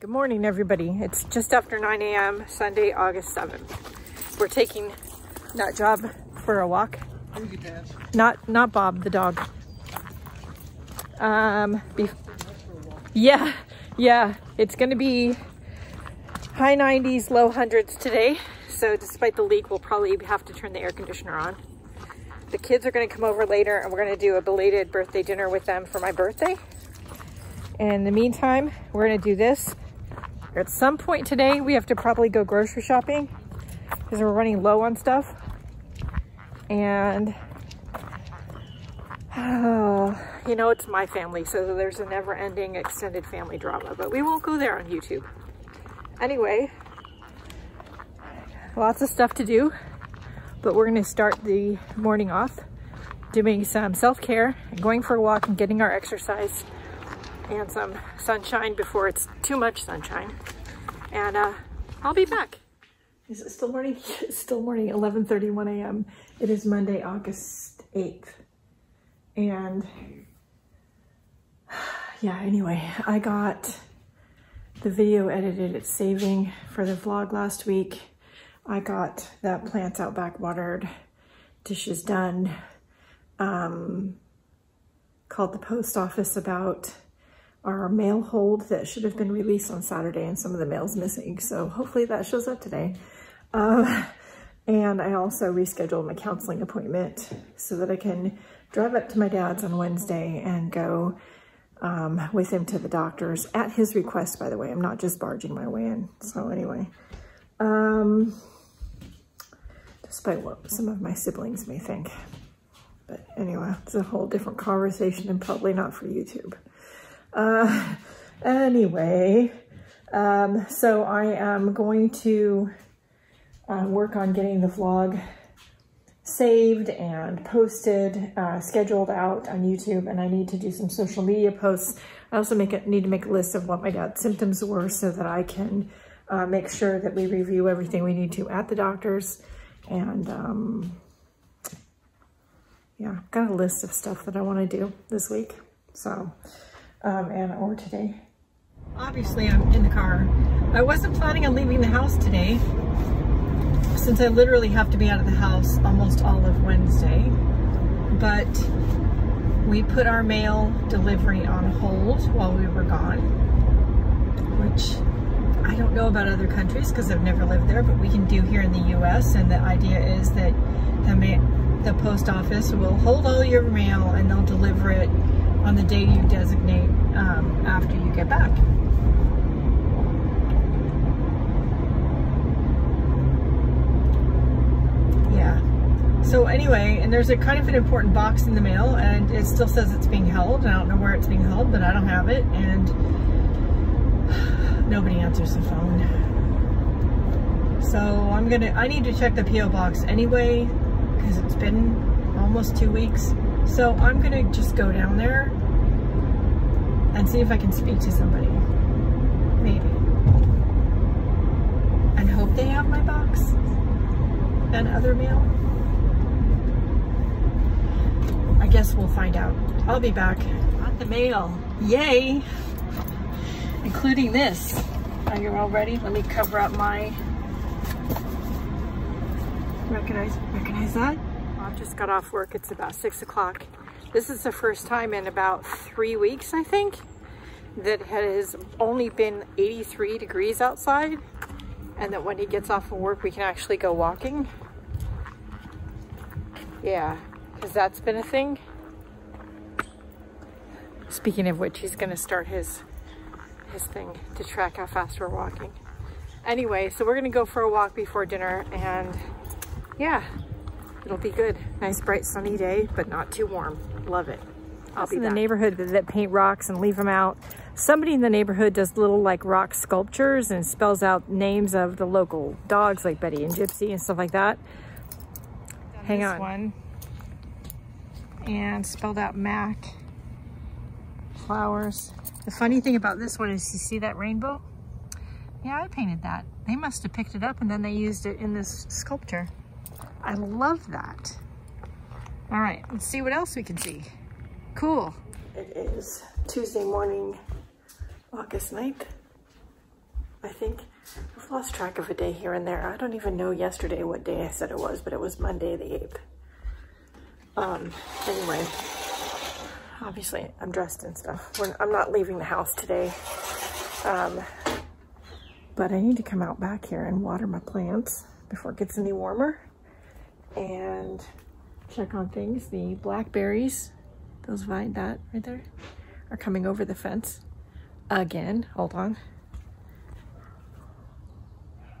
Good morning, everybody. It's just after 9 a.m. Sunday, August 7th. We're taking Nutjob for a walk. Not Bob, the dog. Yeah. It's gonna be high 90s, low 100s today. So despite the leak, we'll probably have to turn the air conditioner on. The kids are gonna come over later and we're gonna do a belated birthday dinner with them for my birthday. And in the meantime, we're gonna do this. At some point today, we have to probably go grocery shopping because we're running low on stuff. And, you know, it's my family, so there's a never-ending extended family drama, but we won't go there on YouTube. Anyway, lots of stuff to do, but we're gonna start the morning off doing some self-care, and going for a walk and getting our exercise and some sunshine before it's too much sunshine. And I'll be back. Is it still morning? It's still morning, 11:31 a.m. It is Monday, August 8th. And yeah, anyway, I got the video edited at saving for the vlog last week. I got that plants out back watered, dishes done, called the post office about our mail hold that should have been released on Saturday and some of the mail's missing. So hopefully that shows up today. And I also rescheduled my counseling appointment so that I can drive up to my dad's on Wednesday and go with him to the doctor's at his request, by the way. I'm not just barging my way in. So anyway, despite what some of my siblings may think. But anyway, it's a whole different conversation and probably not for YouTube. So I am going to work on getting the vlog saved and posted, scheduled out on YouTube, and I need to do some social media posts. I also need to make a list of what my dad's symptoms were so that I can make sure that we review everything we need to at the doctor's. And yeah, I've got a list of stuff that I want to do this week. So, and or today. Obviously I'm in the car. I wasn't planning on leaving the house today since I literally have to be out of the house almost all of Wednesday, but we put our mail delivery on hold while we were gone, which I don't know about other countries because I've never lived there, but we can do here in the US. And the idea is that the post office will hold all your mail and they'll deliver it on the day you designate after you get back. Yeah. So anyway, and there's a kind of an important box in the mail and it still says it's being held. I don't know where it's being held, but I don't have it. And nobody answers the phone. So I need to check the PO box anyway, because it's been almost 2 weeks. So I'm gonna just go down there and see if I can speak to somebody, maybe. And hope they have my box and other mail. I guess we'll find out. I'll be back. Got the mail, yay! Including this. Are you all ready? Let me cover up my, recognize that? I just got off work. It's about 6 o'clock. This is the first time in about 3 weeks, I think, that has only been 83 degrees outside, and that when he gets off of work, we can actually go walking. Yeah, because that's been a thing. Speaking of which, he's going to start his thing to track how fast we're walking. Anyway, so we're going to go for a walk before dinner, and yeah. It'll be good. Nice, bright, sunny day, but not too warm. Love it. I'll be back. In the neighborhood that paint rocks and leave them out. Somebody in the neighborhood does little like rock sculptures and spells out names of the local dogs like Betty and Gypsy and stuff like that. Hang on. This one. And spelled out Mac. Flowers. The funny thing about this one is you see that rainbow? Yeah, I painted that. They must have picked it up and then they used it in this sculpture. I love that. All right, let's see what else we can see. Cool. It is Tuesday morning, August 9th, I think I've lost track of a day here and there. I don't even know yesterday what day I said it was, but it was Monday the 8th. Anyway, obviously I'm dressed and stuff. I'm not leaving the house today. But I need to come out back here and water my plants before it gets any warmer and check on things. The blackberries, those vine that right there, are coming over the fence again. Hold on.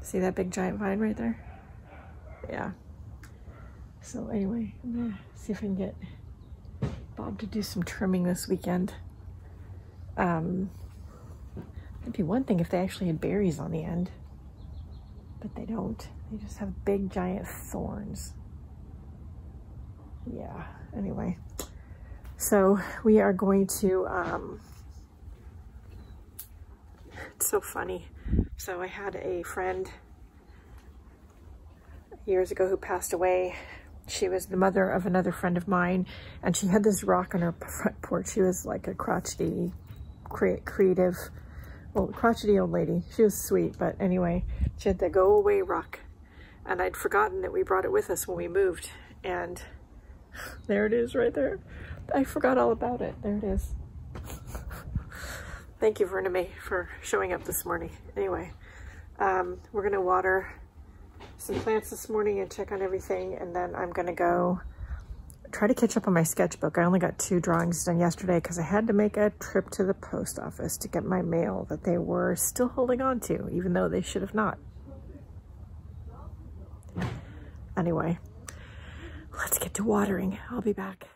See that big giant vine right there? Yeah. So anyway, I'm gonna see if I can get Bob to do some trimming this weekend. It'd be one thing if they actually had berries on the end, but they don't. They just have big giant thorns. Yeah, anyway. So we are going to, it's so funny. So I had a friend years ago who passed away. She was the mother of another friend of mine, and she had this rock on her front porch. She was like a crotchety, creative, well, crotchety old lady. She was sweet, but anyway, she had that go away rock, and I'd forgotten that we brought it with us when we moved, and there it is right there. I forgot all about it. There it is. Thank you, Verna, for showing up this morning. Anyway, we're gonna water some plants this morning and check on everything, and then I'm gonna go try to catch up on my sketchbook. I only got 2 drawings done yesterday because I had to make a trip to the post office to get my mail that they were still holding on to, even though they should have not. Anyway, let's get to watering. I'll be back.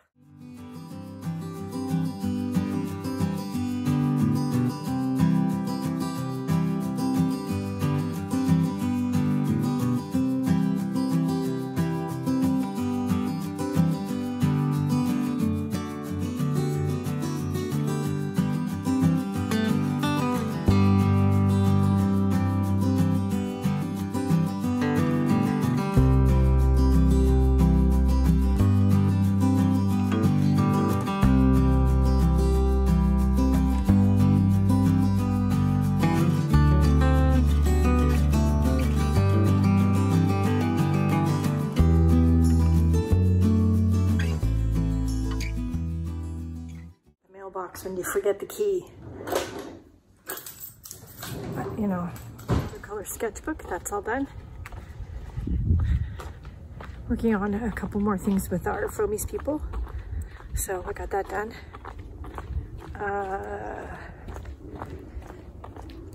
When you forget the key. But, you know, the color sketchbook, that's all done. Working on a couple more things with our Foamies people. So I got that done.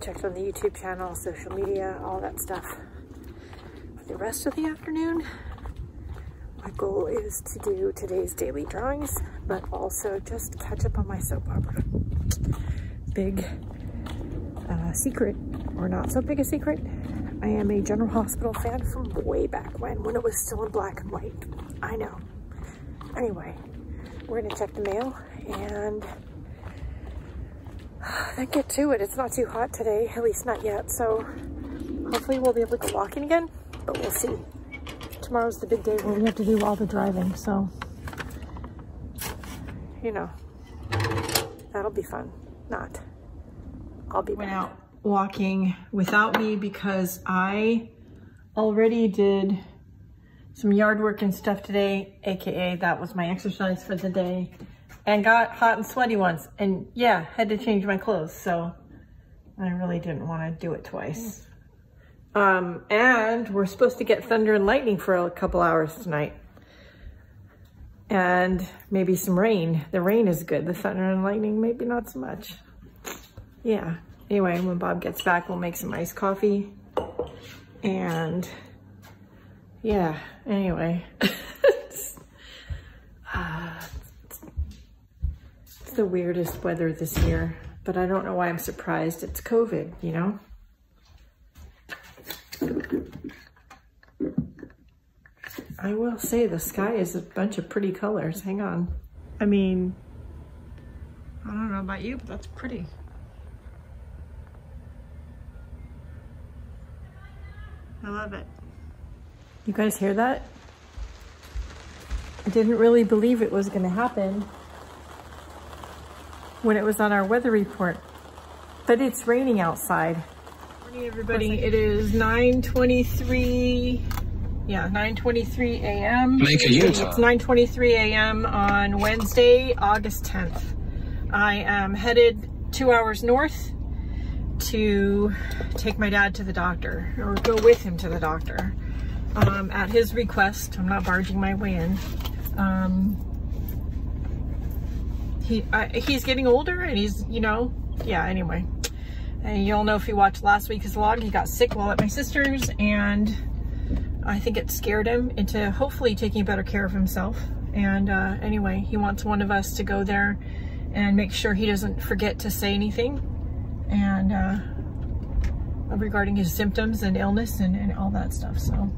Checked on the YouTube channel, social media, all that stuff. For the rest of the afternoon, my goal is to do today's daily drawings, but also just catch up on my soap opera. Big secret, or not so big a secret, I am a General Hospital fan from way back when it was still in black and white. I know. Anyway, we're gonna check the mail and then get to it. It's not too hot today, at least not yet, so hopefully we'll be able to go walking again, but we'll see. Tomorrow's the big day where we have to do all the driving, so, you know, that'll be fun. Not. I'll be back. Went out walking without me because I already did some yard work and stuff today, aka that was my exercise for the day, and got hot and sweaty once, and yeah, had to change my clothes, so I really didn't want to do it twice. And we're supposed to get thunder and lightning for a couple hours tonight, and maybe some rain. The rain is good. The thunder and lightning, maybe not so much. Yeah. Anyway, when Bob gets back, we'll make some iced coffee, and yeah. Anyway, it's the weirdest weather this year, but I don't know why I'm surprised. It's COVID, you know? I will say the sky is a bunch of pretty colors. Hang on. I mean, I don't know about you, but that's pretty. I love it. You guys hear that? I didn't really believe it was going to happen when it was on our weather report, but it's raining outside. Morning, everybody. It is 9:23. Yeah, 9:23 a.m. Mankato, Utah. It's 9:23 a.m. on Wednesday, August 10th. I am headed 2 hours north to take my dad to the doctor, or go with him to the doctor, at his request. I'm not barging my way in. He's getting older, and he's, you know, yeah. Anyway, and you'll know if you watched last week's vlog. He got sick while at my sister's, and I think it scared him into hopefully taking better care of himself. And anyway, he wants one of us to go there and make sure he doesn't forget to say anything, and regarding his symptoms and illness and all that stuff. So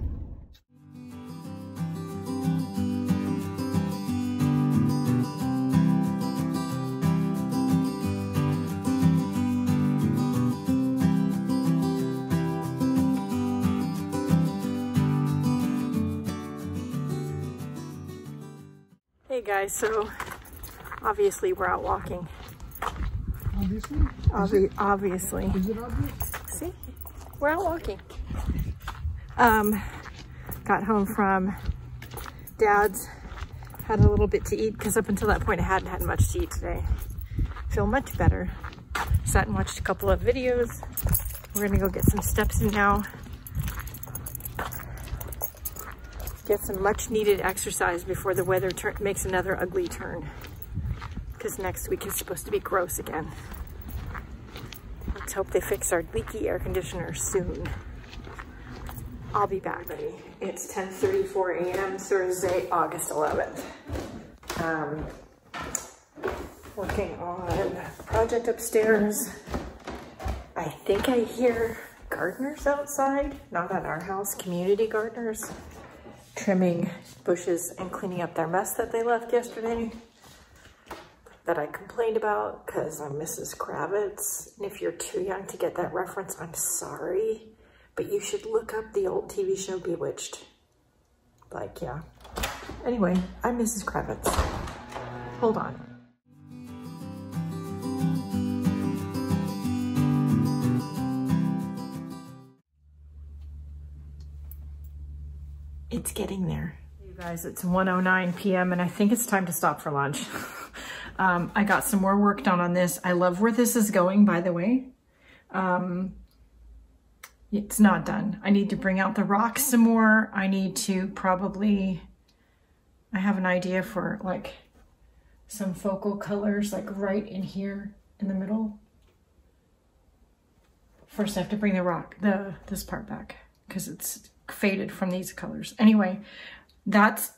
guys, so obviously we're out walking. Obviously? Obviously. Is it obvious? See? We're out walking. Got home from Dad's, had a little bit to eat, because up until that point I hadn't had much to eat today. Feel much better. Sat and watched a couple of videos. We're gonna go get some steps in now. Get some much needed exercise before the weather makes another ugly turn, because next week is supposed to be gross again. Let's hope they fix our leaky air conditioner soon. I'll be back. It's 10:34 a.m. Thursday, August 11th. Working on a project upstairs. I think I hear gardeners outside, not at our house, community gardeners, trimming bushes and cleaning up their mess that they left yesterday that I complained about, because I'm Mrs. Kravitz. And if you're too young to get that reference, I'm sorry, but you should look up the old TV show Bewitched. Like, yeah. Anyway, I'm Mrs. Kravitz. Hold on. It's getting there. You guys, it's 1:09 p.m. and I think it's time to stop for lunch. I got some more work done on this. I love where this is going, by the way. It's not done. I need to bring out the rocks some more. I need to probably, I have an idea for like some focal colors, like right in here in the middle. First I have to bring the rock, this part back, because it's faded from these colors. Anyway, that's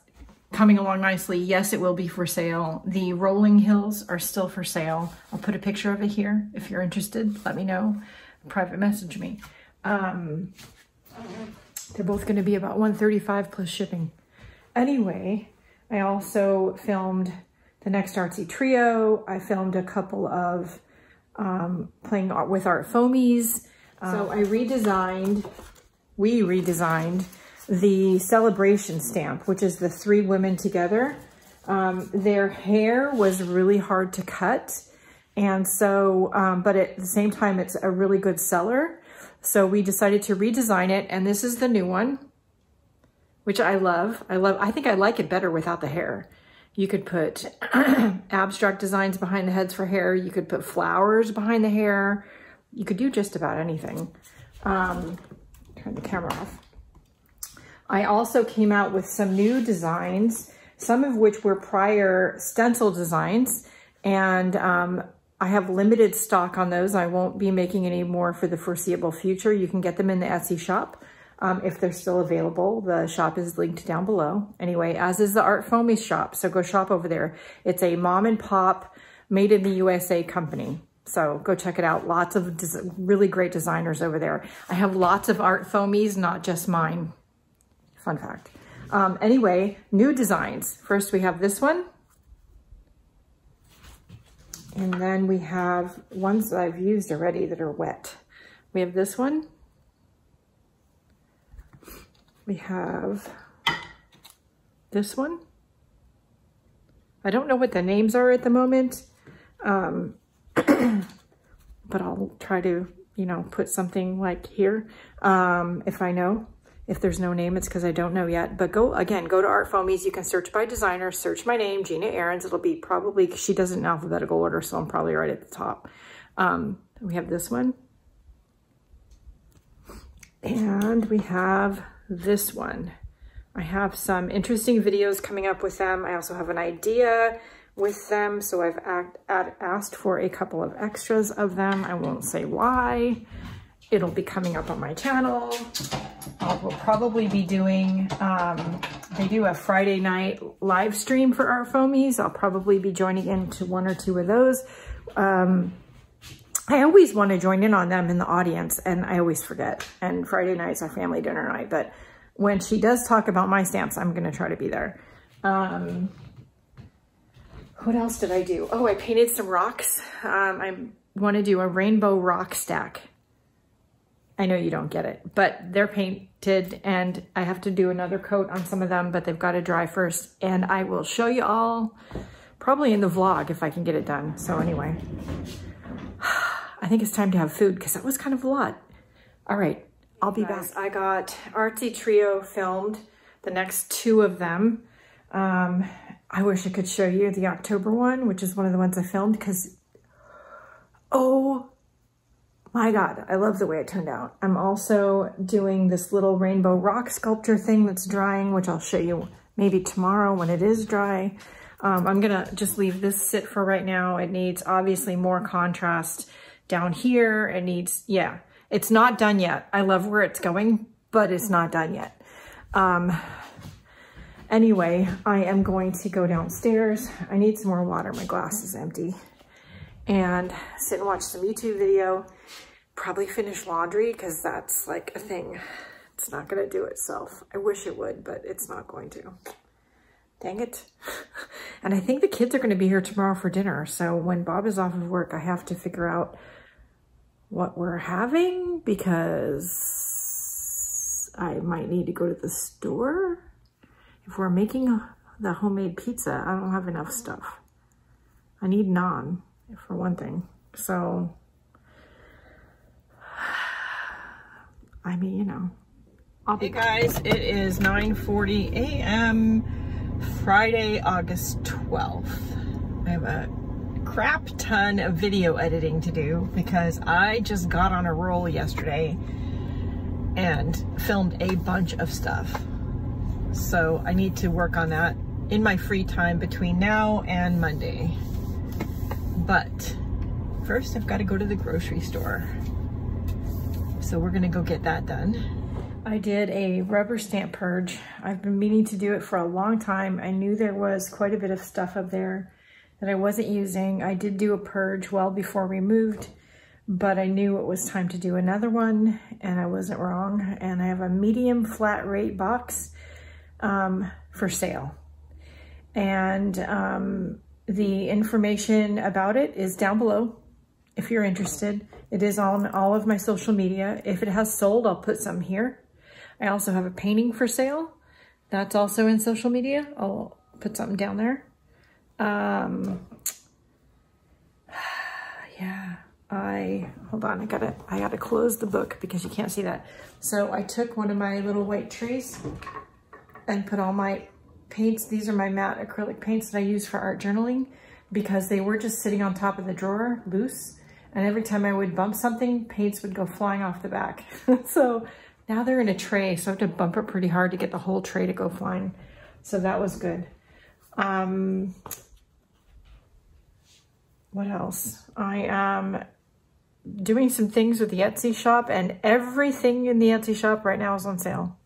coming along nicely. Yes, it will be for sale. The rolling hills are still for sale. I'll put a picture of it here. If you're interested, let me know. Private message me. They're both going to be about $135 plus shipping. Anyway, I also filmed the next Artsy Trio. I filmed a couple of playing with Art Foamies. So we redesigned the celebration stamp, which is the three women together. Their hair was really hard to cut. And so, but at the same time, it's a really good seller. So we decided to redesign it. And this is the new one, which I love. I think I like it better without the hair. You could put abstract designs behind the heads for hair. You could put flowers behind the hair. You could do just about anything. Turn the camera off. I also came out with some new designs, some of which were prior stencil designs, and I have limited stock on those. I won't be making any more for the foreseeable future. You can get them in the Etsy shop if they're still available. The shop is linked down below. Anyway, as is the Art Foamies shop, so go shop over there. It's a mom and pop, made in the USA company. So go check it out. Lots of really great designers over there. I have lots of Art Foamies, not just mine. Fun fact. Anyway, new designs. First we have this one. And then we have ones that I've used already that are wet. We have this one. We have this one. I don't know what the names are at the moment. But I'll try to you know, put something like here. If I know, if there's no name, it's because I don't know yet. But go, again, go to Art Foamies. You can search by designer, search my name, Gina Ahrens. It'll be probably, she does it in alphabetical order, so I'm probably right at the top. We have this one. And we have this one. I have some interesting videos coming up with them. I also have an idea with them. So I've asked for a couple of extras of them. I won't say why. It'll be coming up on my channel. We'll probably be doing, they do a Friday night live stream for Art Foamies. I'll probably be joining into one or two of those. I always want to join in on them in the audience, and I always forget. And Friday night's our family dinner night, but when she does talk about my stamps, I'm going to try to be there. What else did I do? Oh, I painted some rocks. I want to do a rainbow rock stack. I know you don't get it, but they're painted and I have to do another coat on some of them, but they've got to dry first. And I will show you all probably in the vlog if I can get it done. So anyway, I think it's time to have food because that was kind of a lot. All right, I'll be back. I got Artsy Trio filmed, the next two of them. I wish I could show you the October one, which is one of the ones I filmed because, oh my God, I love the way it turned out. I'm also doing this little rainbow rock sculpture thing that's drying, which I'll show you maybe tomorrow when it is dry. I'm gonna just leave this sit for right now. It needs obviously more contrast down here. It needs, yeah, it's not done yet. I love where it's going, but it's not done yet. Anyway, I am going to go downstairs. I need some more water, my glass is empty. And sit and watch some YouTube video, probably finish laundry because that's like a thing. It's not gonna do itself. I wish it would, but it's not going to. Dang it. And I think the kids are gonna be here tomorrow for dinner. So when Bob is off of work, I have to figure out what we're having because I might need to go to the store. If we're making the homemade pizza, I don't have enough stuff. I need naan. For one thing. So, I mean, you know. Hey guys, it is 9:40 a.m. Friday, August 12th. I have a crap ton of video editing to do because I just got on a roll yesterday and filmed a bunch of stuff. So I need to work on that in my free time between now and Monday. But first I've got to go to the grocery store. So we're gonna go get that done. I did a rubber stamp purge. I've been meaning to do it for a long time. I knew there was quite a bit of stuff up there that I wasn't using. I did do a purge well before we moved, but I knew it was time to do another one and I wasn't wrong. And I have a medium flat rate box for sale. And the information about it is down below if you're interested. It is on all of my social media. If it has sold, I'll put some here. I also have a painting for sale. That's also in social media. I'll put something down there. Yeah, hold on, I gotta close the book because you can't see that. So I took one of my little white trays and put all my paints. These are my matte acrylic paints that I use for art journaling because they were just sitting on top of the drawer loose, and every time I would bump something, paints would go flying off the back. So now they're in a tray, so I have to bump it pretty hard to get the whole tray to go flying. So that was good. What else? I am doing some things with the Etsy shop, and everything in the Etsy shop right now is on sale.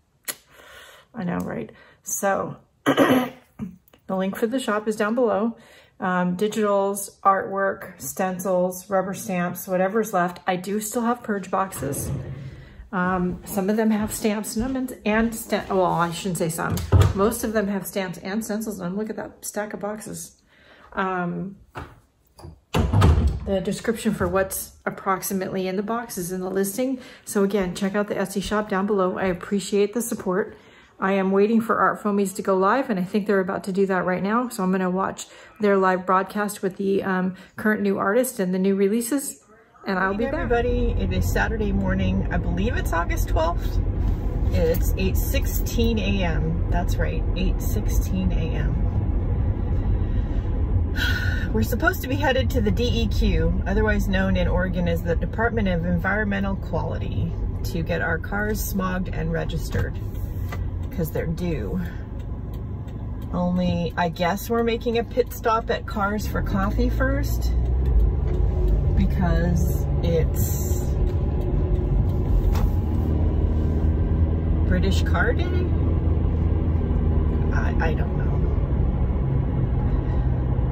I know, right? So the link for the shop is down below. Digitals, artwork, stencils, rubber stamps, whatever's left. I do still have purge boxes. Some of them have stamps and well, I shouldn't say some. Most of them have stamps and stencils. And look at that stack of boxes. The description for what's approximately in the box is in the listing. So again, check out the Etsy shop down below. I appreciate the support. I am waiting for Art Foamies to go live, and I think they're about to do that right now. So I'm going to watch their live broadcast with the current new artist and the new releases. and I'll be back. Everybody, it is Saturday morning. I believe it's August 12th. It's 8:16 a.m. That's right, 8:16 a.m. We're supposed to be headed to the DEQ, otherwise known in Oregon as the Department of Environmental Quality, to get our cars smogged and registered because they're due. Only, I guess we're making a pit stop at Cars for Coffee first because it's British Car Day? I don't know.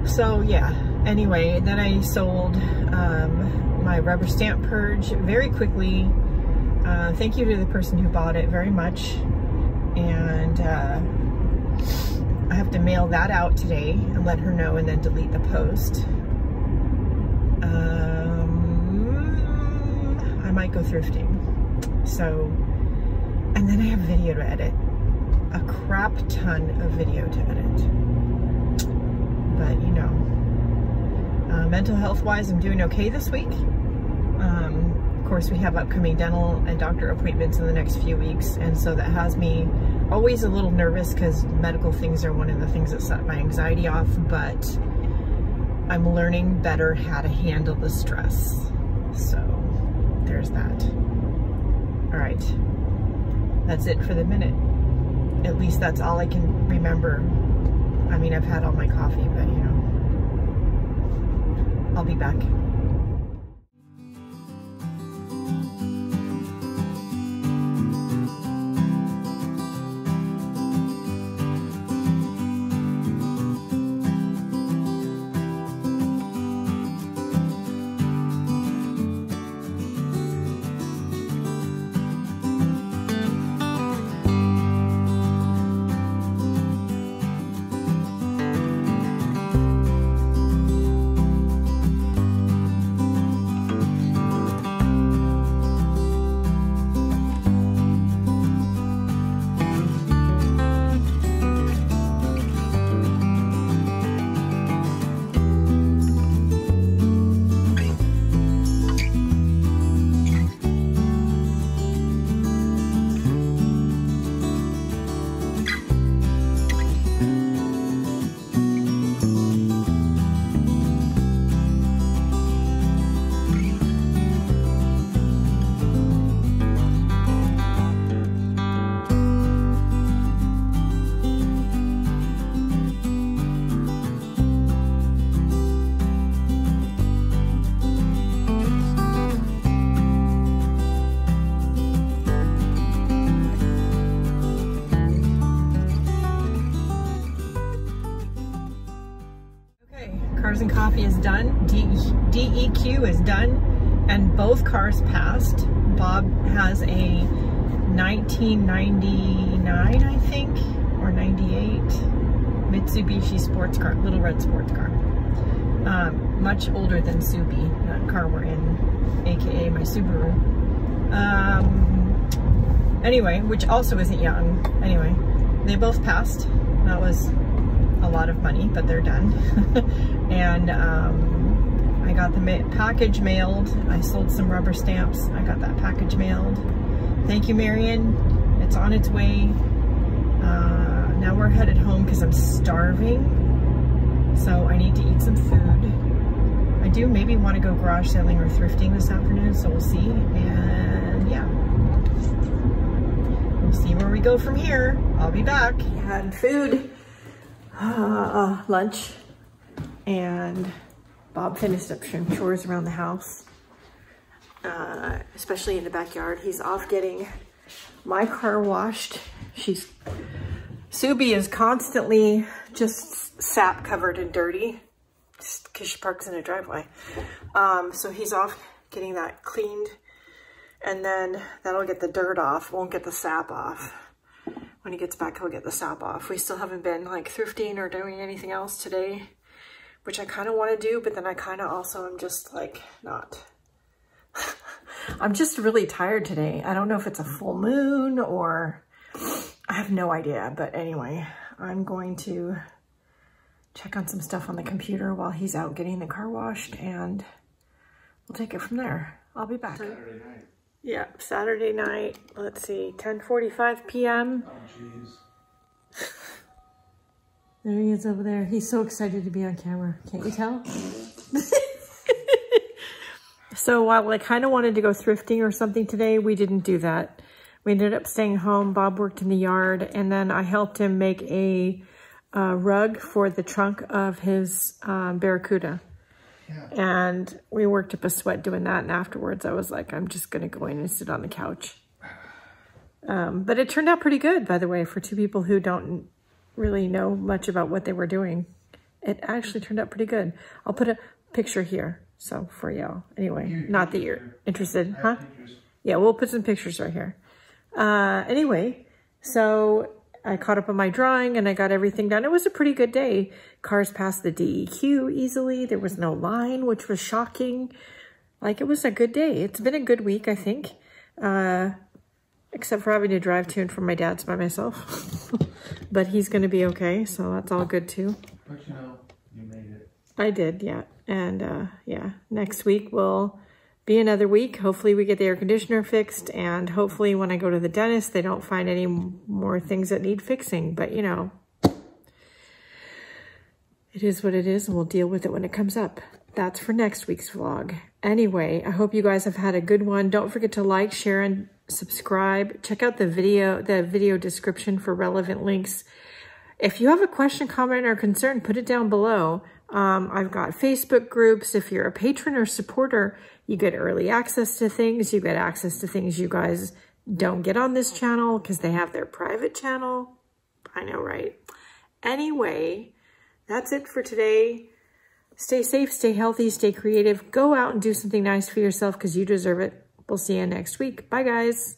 So yeah, anyway, then I sold my rubber stamp purge very quickly. Thank you to the person who bought it very much. And I have to mail that out today and let her know and then delete the post. I might go thrifting. So, and then I have video to edit. A crap ton of video to edit. But you know, mental health wise, I'm doing okay this week. Of course, we have upcoming dental and doctor appointments in the next few weeks, and so that has me always a little nervous because medical things are one of the things that set my anxiety off, but I'm learning better how to handle the stress. So there's that. All right, that's it for the minute. At least that's all I can remember. I mean, I've had all my coffee, but you know, I'll be back. And coffee is done, DEQ is done, and both cars passed. Bob has a 1999, I think, or 98 Mitsubishi sports car, little red sports car. Much older than Subi, that car we're in, aka my Subaru. Anyway, which also isn't young. Anyway, they both passed. That was a lot of money, but they're done. And I got the package mailed. I sold some rubber stamps. I got that package mailed. Thank you, Marion. It's on its way. Now we're headed home because I'm starving. So I need to eat some food. I do maybe want to go garage selling or thrifting this afternoon, so we'll see. And yeah, we'll see where we go from here. I'll be back. I had food. Lunch, and Bob finished up some chores around the house, especially in the backyard. He's off getting my car washed. Subi is constantly just sap covered and dirty just because she parks in a driveway. So he's off getting that cleaned, and then that'll get the dirt off, won't get the sap off. When he gets back, he'll get the sap off. We still haven't been like thrifting or doing anything else today, which I kind of want to do, but then I kind of also am just like not. I'm just really tired today. I don't know if it's a full moon or I have no idea, but anyway, I'm going to check on some stuff on the computer while he's out getting the car washed, and we'll take it from there. I'll be back. Saturday night. Yeah, Saturday night. Let's see, 10:45 p.m. Oh, jeez. There he is over there. He's so excited to be on camera. Can't you tell? So while I kind of wanted to go thrifting or something today, we didn't do that. We ended up staying home. Bob worked in the yard, and then I helped him make a rug for the trunk of his Barracuda. Yeah. And we worked up a sweat doing that. And afterwards, I was like, I'm just going to go in and sit on the couch. But it turned out pretty good, by the way, for two people who don't really know much about what they were doing. It actually turned out pretty good. I'll put a picture here. So for y'all, anyway, not that you're interested, huh? Yeah, we'll put some pictures right here. Anyway, so I caught up on my drawing and I got everything done. It was a pretty good day. Cars passed the DEQ easily. There was no line, which was shocking. Like, it was a good day. It's been a good week, I think. Except for having to drive to and from my dad's by myself. But he's going to be okay, so that's all good too. But you know, you made it. I did, yeah. And yeah, next week will be another week. Hopefully we get the air conditioner fixed, and hopefully when I go to the dentist, they don't find any more things that need fixing. But you know, it is what it is, and we'll deal with it when it comes up. That's for next week's vlog. Anyway, I hope you guys have had a good one. Don't forget to like, share, and subscribe. Check out the video description for relevant links. If you have a question, comment, or concern, put it down below. I've got Facebook groups. If you're a patron or supporter, you get early access to things. You get access to things you guys don't get on this channel because they have their private channel. I know, right? Anyway, that's it for today. Stay safe, stay healthy, stay creative. Go out and do something nice for yourself because you deserve it. We'll see you next week. Bye, guys.